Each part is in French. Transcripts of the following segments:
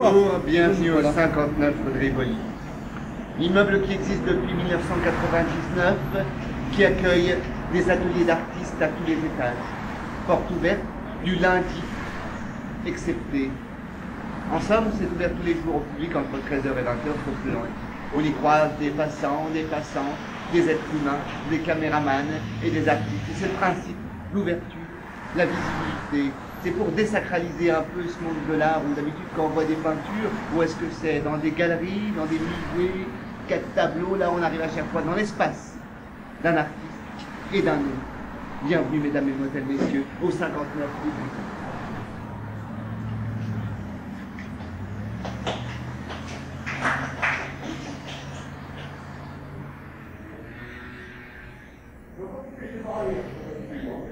Bonjour, bienvenue au 59 Rivoli. L'immeuble qui existe depuis 1999, qui accueille des ateliers d'artistes à tous les étages. Porte ouverte du lundi, excepté. En somme, c'est ouvert tous les jours au public entre 13h et 20h, sauf le lundi. On y croise des passants, des êtres humains, des caméramans et des artistes. C'est le principe, l'ouverture, la visibilité. C'est pour désacraliser un peu ce monde de l'art où d'habitude quand on voit des peintures, où est-ce que c'est? Dans des galeries, dans des musées, 4 tableaux, là on arrive à chaque fois dans l'espace d'un artiste et d'un autre. Bienvenue mesdames, mesdemoiselles, messieurs, au 59 Rivoli.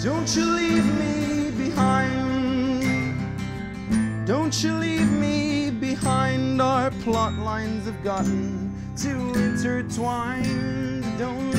Don't you leave me behind, don't you leave me behind. Our plot lines have gotten too intertwined, don't